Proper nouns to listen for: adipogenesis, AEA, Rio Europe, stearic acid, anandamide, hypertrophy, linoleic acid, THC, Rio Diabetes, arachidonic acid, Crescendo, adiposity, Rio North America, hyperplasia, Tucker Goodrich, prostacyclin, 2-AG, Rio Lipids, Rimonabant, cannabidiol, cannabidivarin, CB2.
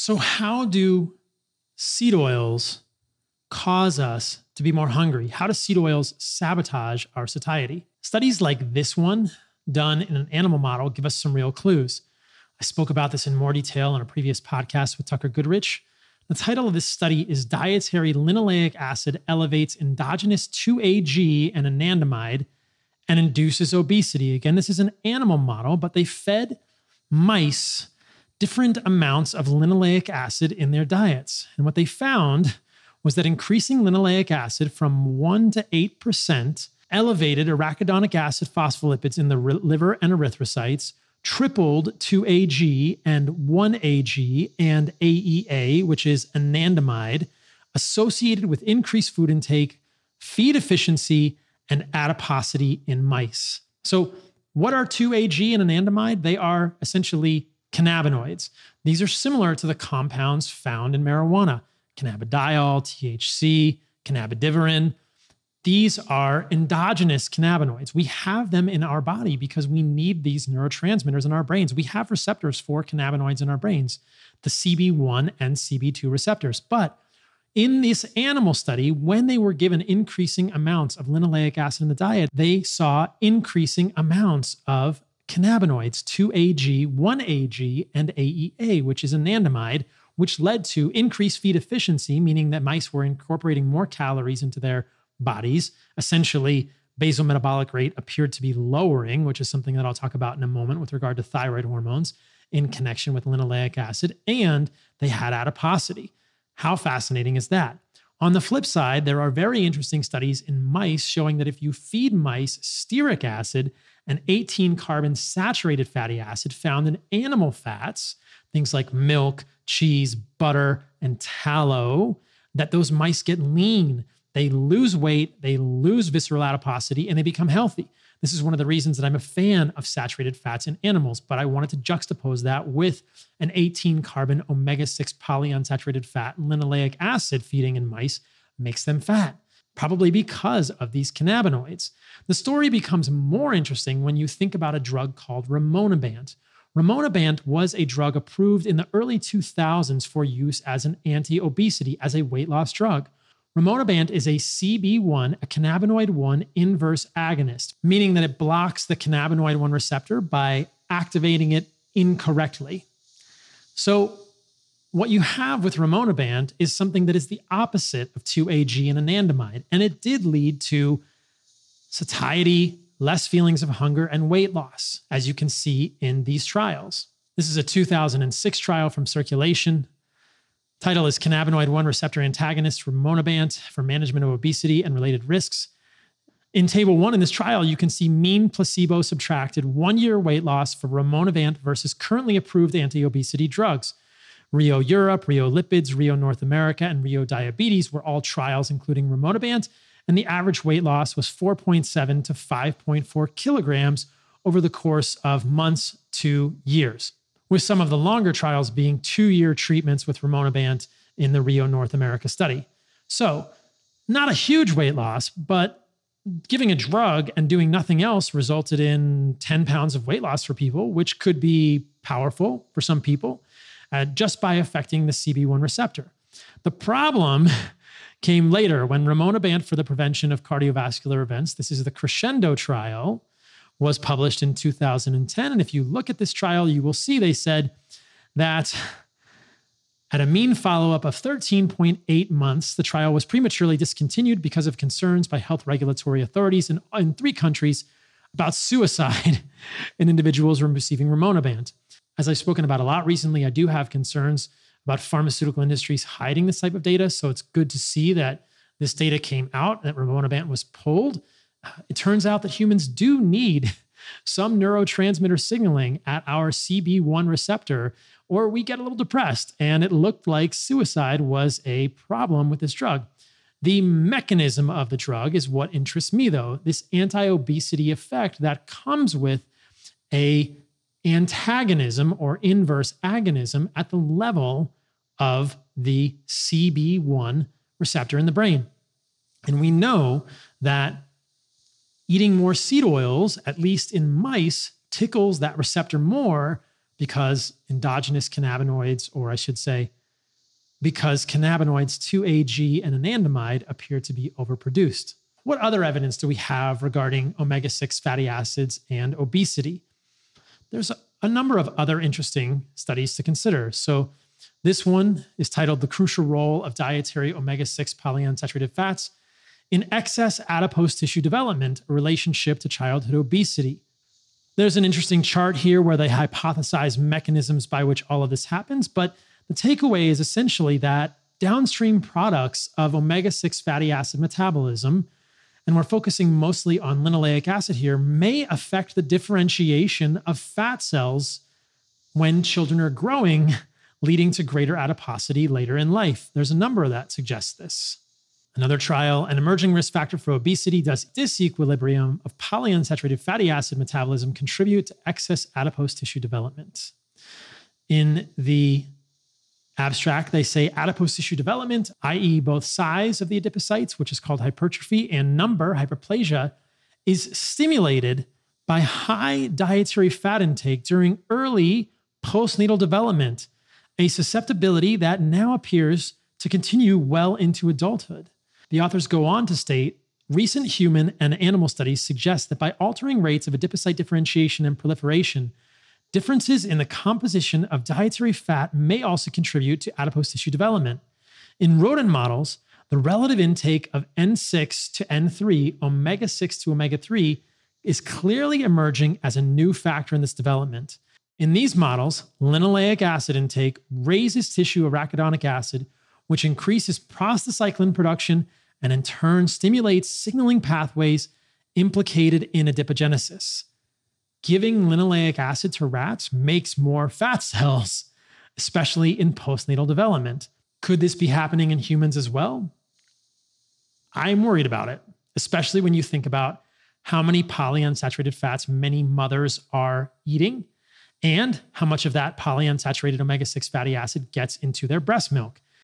So how do seed oils cause us to be more hungry? How do seed oils sabotage our satiety? Studies like this one done in an animal model give us some real clues. I spoke about this in more detail on a previous podcast with Tucker Goodrich. The title of this study is Dietary Linoleic Acid Elevates Endogenous 2-AG and Anandamide and Induces Obesity. Again, this is an animal model, but they fed mice different amounts of linoleic acid in their diets. And what they found was that increasing linoleic acid from 1% to 8% elevated arachidonic acid phospholipids in the liver and erythrocytes, tripled 2-AG and 1-AG and AEA, which is anandamide, associated with increased food intake, feed efficiency, and adiposity in mice. So what are 2-AG and anandamide? They are essentially cannabinoids. These are similar to the compounds found in marijuana: cannabidiol, THC, cannabidivarin. These are endogenous cannabinoids. We have them in our body because we need these neurotransmitters in our brains. We have receptors for cannabinoids in our brains, the CB1 and CB2 receptors. But in this animal study, when they were given increasing amounts of linoleic acid in the diet, they saw increasing amounts of cannabinoids, 2-AG, 1-AG, and AEA, which is anandamide, which led to increased feed efficiency, meaning that mice were incorporating more calories into their bodies. Essentially, basal metabolic rate appeared to be lowering, which is something that I'll talk about in a moment with regard to thyroid hormones in connection with linoleic acid, and they had adiposity. How fascinating is that? On the flip side, there are very interesting studies in mice showing that if you feed mice stearic acid and 18-carbon saturated fatty acid found in animal fats, things like milk, cheese, butter, and tallow, that those mice get lean. They lose weight, they lose visceral adiposity, and they become healthy. This is one of the reasons that I'm a fan of saturated fats in animals, but I wanted to juxtapose that with an 18-carbon omega-6 polyunsaturated fat. Linoleic acid feeding in mice makes them fat, probably because of these cannabinoids. The story becomes more interesting when you think about a drug called Rimonabant. Rimonabant was a drug approved in the early 2000s for use as an anti-obesity, as a weight loss drug. Rimonabant is a CB1, a cannabinoid 1 inverse agonist, meaning that it blocks the cannabinoid 1 receptor by activating it incorrectly. So what you have with rimonabant is something that is the opposite of 2-AG and anandamide, and it did lead to satiety, less feelings of hunger, and weight loss, as you can see in these trials. This is a 2006 trial from Circulation. Title is Cannabinoid 1 Receptor Antagonist Rimonabant for Management of Obesity and Related Risks. In Table 1 in this trial, you can see mean placebo subtracted 1-year weight loss for rimonabant versus currently approved anti-obesity drugs. Rio Europe, Rio Lipids, Rio North America, and Rio Diabetes were all trials including rimonabant, and the average weight loss was 4.7 to 5.4 kilograms over the course of months to years, with some of the longer trials being 2-year treatments with rimonabant in the Rio North America study. So not a huge weight loss, but giving a drug and doing nothing else resulted in 10 pounds of weight loss for people, which could be powerful for some people, just by affecting the CB1 receptor. The problem came later when rimonabant for the prevention of cardiovascular events, this is the Crescendo trial, was published in 2010. And if you look at this trial, you will see they said that at a mean follow-up of 13.8 months, the trial was prematurely discontinued because of concerns by health regulatory authorities in 3 countries about suicide in individuals receiving rimonabant. As I've spoken about a lot recently, I do have concerns about pharmaceutical industries hiding this type of data. So it's good to see that this data came out, that rimonabant was pulled. It turns out that humans do need some neurotransmitter signaling at our CB1 receptor, or we get a little depressed. And it looked like suicide was a problem with this drug. The mechanism of the drug is what interests me, though. This anti-obesity effect that comes with an antagonism or inverse agonism at the level of the CB1 receptor in the brain. And we know that eating more seed oils, at least in mice, tickles that receptor more, because endogenous cannabinoids, or I should say, because cannabinoids 2-AG and anandamide appear to be overproduced. What other evidence do we have regarding omega-6 fatty acids and obesity? There's a number of other interesting studies to consider. So this one is titled The Crucial Role of Dietary Omega-6 Polyunsaturated Fats in Excess Adipose Tissue Development, a Relationship to Childhood Obesity. There's an interesting chart here where they hypothesize mechanisms by which all of this happens, but the takeaway is essentially that downstream products of omega-6 fatty acid metabolism, and we're focusing mostly on linoleic acid here, may affect the differentiation of fat cells when children are growing, leading to greater adiposity later in life. There's a number that suggests this. Another trial, an emerging risk factor for obesity, does disequilibrium of polyunsaturated fatty acid metabolism contribute to excess adipose tissue development? In the abstract, they say adipose tissue development, i.e. both size of the adipocytes, which is called hypertrophy, and number, hyperplasia, is stimulated by high dietary fat intake during early postnatal development, a susceptibility that now appears to continue well into adulthood. The authors go on to state, recent human and animal studies suggest that by altering rates of adipocyte differentiation and proliferation, differences in the composition of dietary fat may also contribute to adipose tissue development. In rodent models, the relative intake of N6 to N3, omega-6 to omega-3, is clearly emerging as a new factor in this development. In these models, linoleic acid intake raises tissue arachidonic acid, which increases prostacyclin production and in turn stimulates signaling pathways implicated in adipogenesis. Giving linoleic acid to rats makes more fat cells, especially in postnatal development. Could this be happening in humans as well? I'm worried about it, especially when you think about how many polyunsaturated fats many mothers are eating and how much of that polyunsaturated omega-6 fatty acid gets into their breast milk.